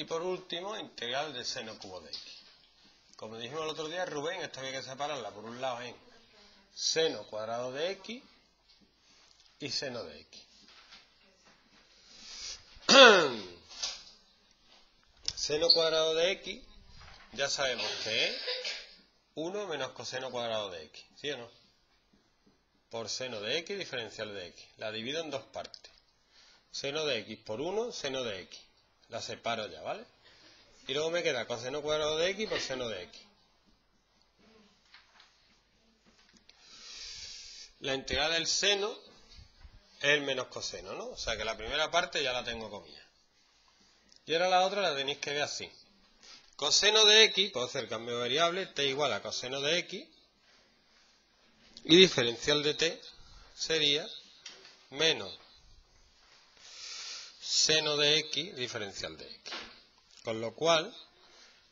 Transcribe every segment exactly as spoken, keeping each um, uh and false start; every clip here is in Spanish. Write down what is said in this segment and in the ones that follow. Y por último, integral del seno cubo de x. Como dijimos el otro día, Rubén, esto había que separarla por un lado en seno cuadrado de x y seno de x. Seno cuadrado de x, ya sabemos que es uno menos coseno cuadrado de x, ¿sí o no? Por seno de x diferencial de x. La divido en dos partes. Seno de x por uno, seno de x. La separo ya, ¿vale? Y luego me queda coseno cuadrado de x por seno de x. La integral del seno es el menos coseno, ¿no? O sea que la primera parte ya la tengo comida. Y ahora la otra la tenéis que ver así. Coseno de x, puedo hacer cambio de variable, t igual a coseno de x. Y diferencial de t sería menos seno de x diferencial de x. Con lo cual,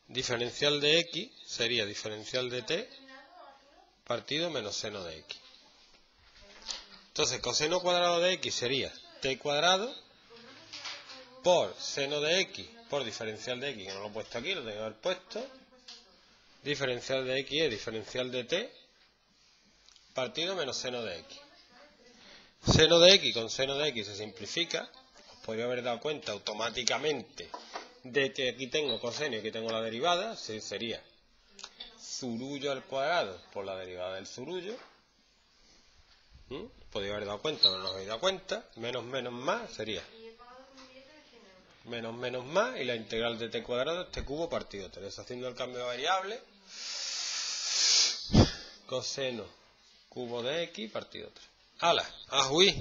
diferencial de x sería diferencial de t partido menos seno de x. Entonces, coseno cuadrado de x sería t cuadrado por seno de x por diferencial de x, que no lo he puesto aquí, lo tengo que haber puesto. Diferencial de x es diferencial de t partido menos seno de x. Seno de x con seno de x se simplifica. Podría haber dado cuenta automáticamente de que aquí tengo coseno y aquí tengo la derivada. Sí, sería zurullo al cuadrado por la derivada del zurullo. ¿Mm? Podría haber dado cuenta, pero no os habéis dado cuenta. Menos menos más sería menos menos más y la integral de t cuadrado es t cubo partido tres. Haciendo el cambio de variable, coseno cubo de x partido tres. ¡Hala! ¡Ajuí!